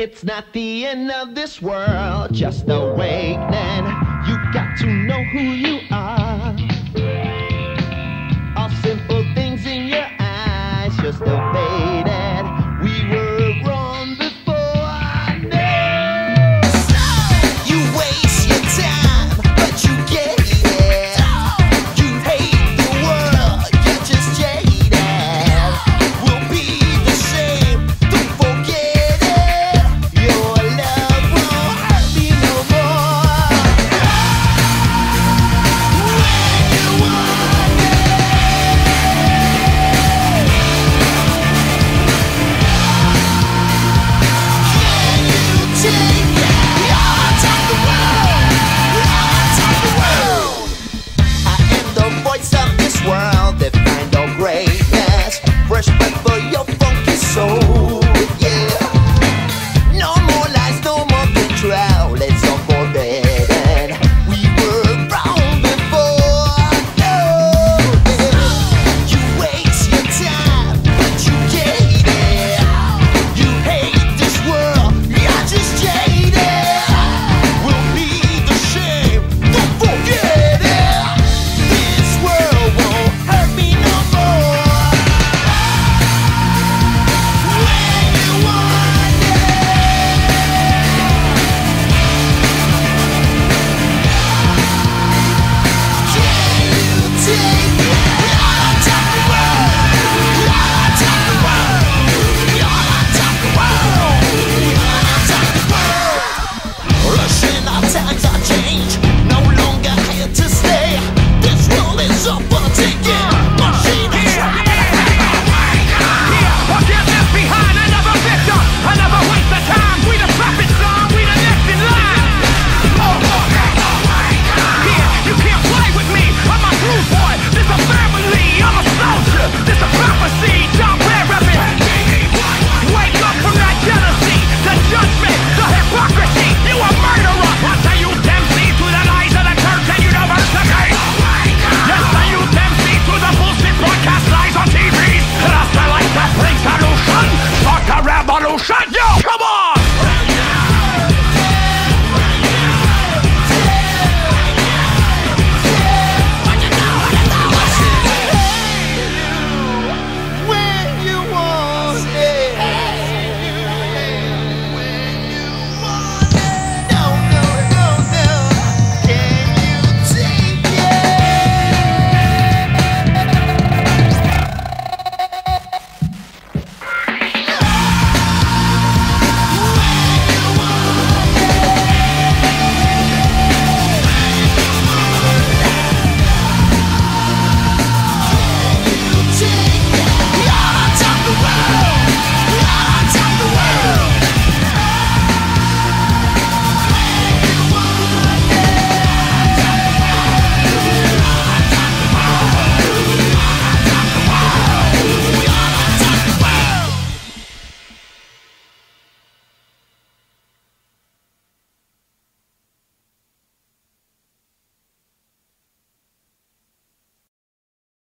It's not the end of this world, just awakening. You got to know who you are. All simple things in your eyes, just awakening.